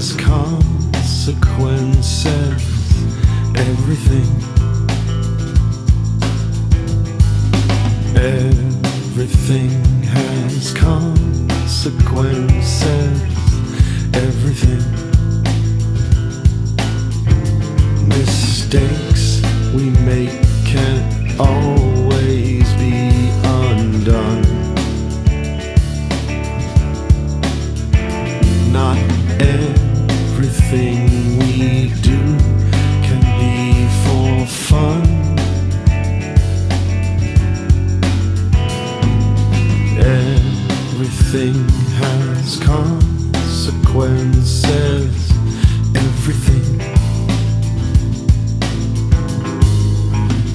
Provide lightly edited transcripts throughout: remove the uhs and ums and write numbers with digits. has consequences, everything. Everything has consequences, everything. Mistakes we make can't always be undone. Not everything we do can be for fun. Everything has consequences, everything.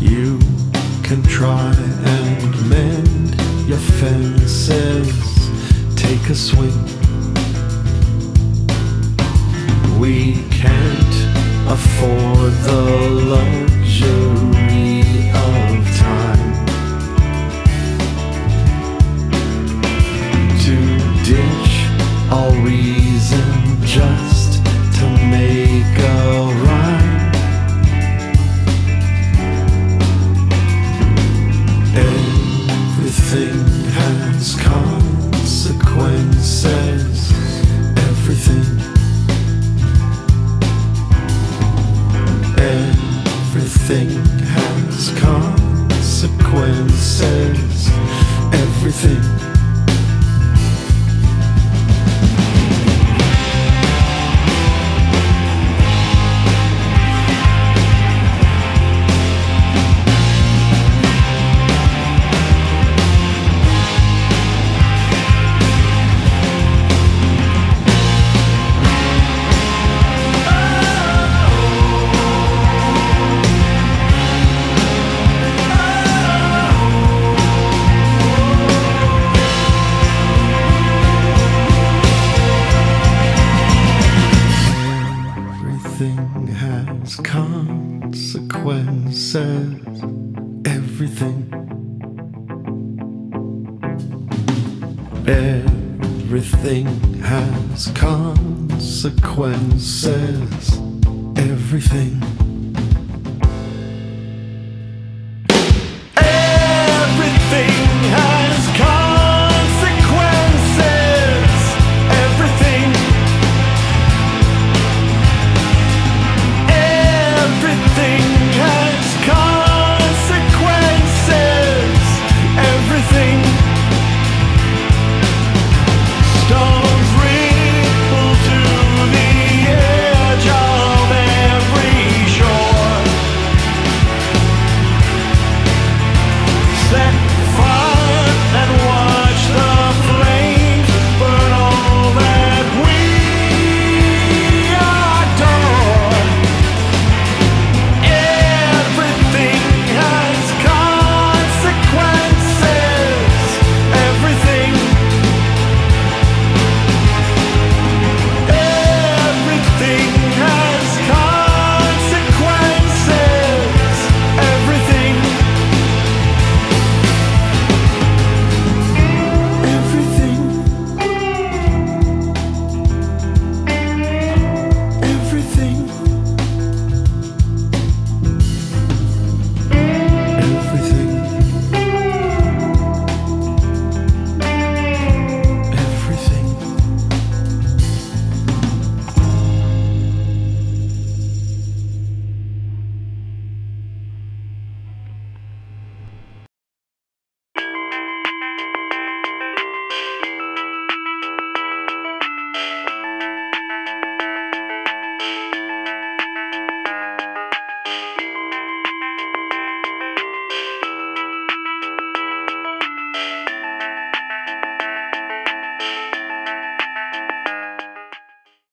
You can try and mend your fences, take a swing. We can't afford the luxury of time to ditch all reason just to make a rhyme. Everything has consequences, everything. Everything has consequences, everything. Everything has consequences, everything. Everything has consequences, everything.